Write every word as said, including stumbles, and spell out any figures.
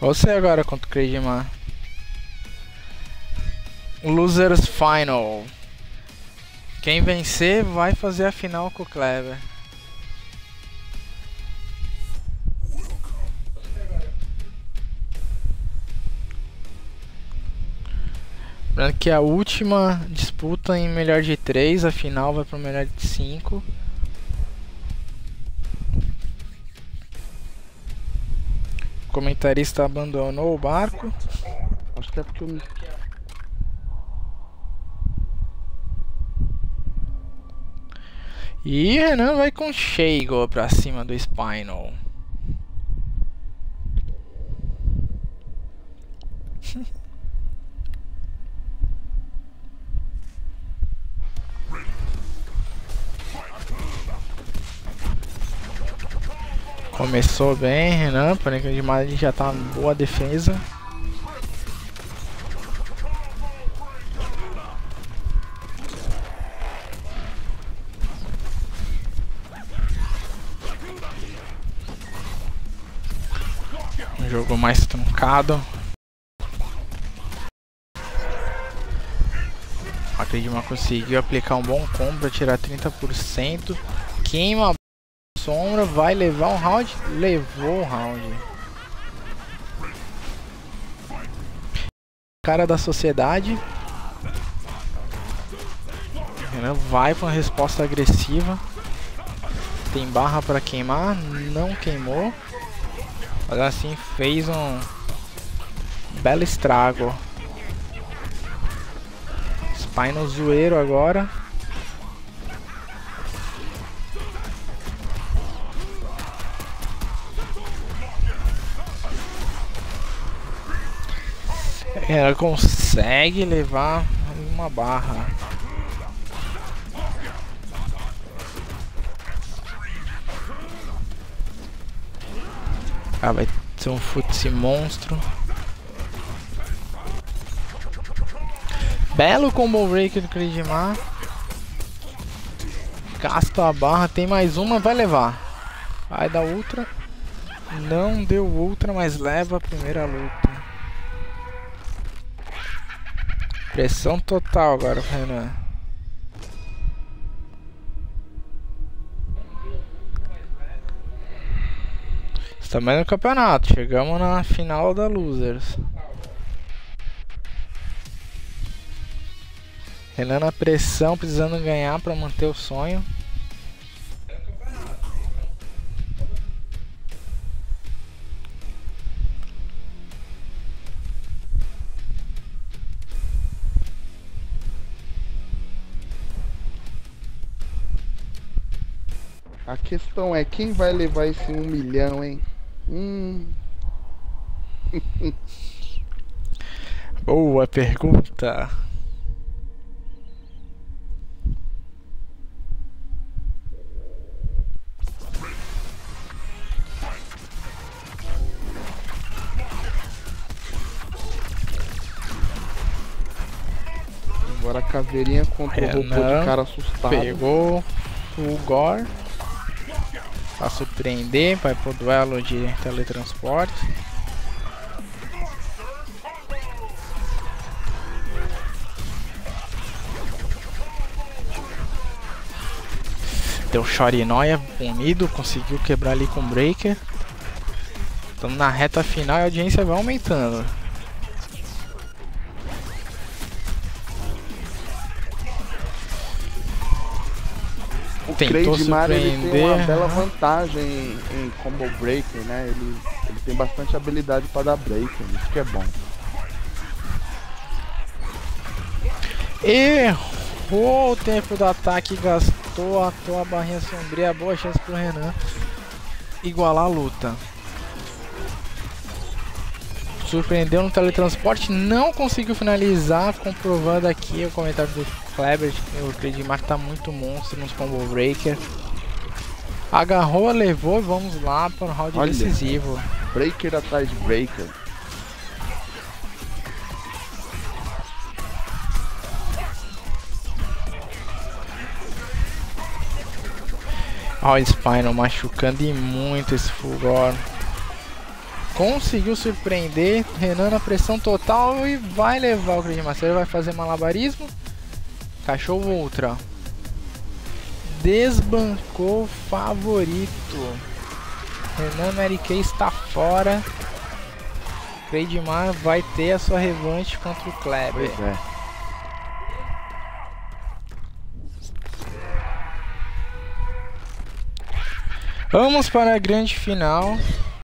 Você agora contra o Creidimar. Losers Final. Quem vencer vai fazer a final com o Kleber. Lembrando que a última disputa em melhor de três, a final vai para o melhor de cinco. O comentarista abandonou o barco. Acho que é porque eu... E Renan vai com Shago para cima do Spinal. Começou bem, Renan, porém que demais já tá uma boa defesa. Um jogo mais truncado. A Creidimar conseguiu aplicar um bom combo para tirar trinta por cento. Queima a sombra, vai levar um round, levou o round. Cara da sociedade. Renan vai para uma resposta agressiva. Tem barra para queimar, não queimou. Mas assim fez um belo estrago. Spinal zoeiro agora. Ela consegue levar uma barra. Ah, vai ser um futsi monstro. Belo combo break do Creidimar. Gasta a barra, tem mais uma, vai levar. Vai dar ultra. Não deu ultra, mas leva a primeira luta. Pressão total agora, Renan. Estamos no campeonato, chegamos na final da Losers. Renan na pressão, precisando ganhar para manter o sonho. A questão é quem vai levar esse um milhão, hein? Hum. Boa pergunta. Agora a caveirinha contra o robô de cara assustado. Pegou o Gorr. Pra surpreender, vai pro duelo de teletransporte. Deu Shorinoia unido, conseguiu quebrar ali com o breaker. Estamos na reta final e a audiência vai aumentando. O Creidimar, ele tem uma bela vantagem em, em combo breaker, né? Ele, ele tem bastante habilidade para dar breaker, isso que é bom. Errou o tempo do ataque, gastou, atou a barrinha sombria, boa chance pro Renan igualar a luta. Surpreendeu no teletransporte, não conseguiu finalizar, comprovando aqui o comentário do Kleber, o Creidimar tá muito monstro nos combo breaker. Agarrou, levou e vamos lá para o round Olha, decisivo. Breaker atrás de breaker. Olha o Spinal machucando e muito esse Fulgor. Conseguiu surpreender, Renan na pressão total e vai levar o Creidimar. Ele vai fazer malabarismo. Cachorro Ultra. Desbancou favorito. Renan MariPB está fora. Creidimar vai ter a sua revanche contra o Kleber. Pois é. Vamos para a grande final.